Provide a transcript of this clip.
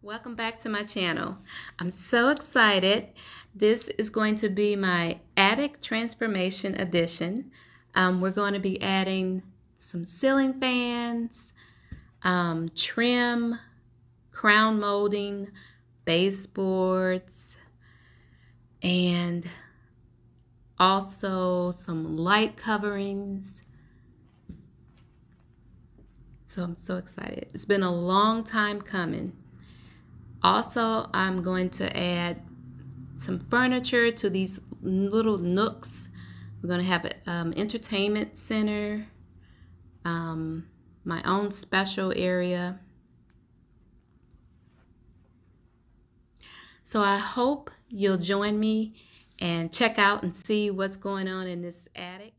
Welcome back to my channel. I'm so excited. This is going to be my attic transformation edition. We're going to be adding some ceiling fans, trim, crown molding, baseboards, and also some light coverings. So I'm so excited. It's been a long time coming. Also, I'm going to add some furniture to these little nooks. We're going to have an entertainment center, my own special area. So I hope you'll join me and check out and see what's going on in this attic.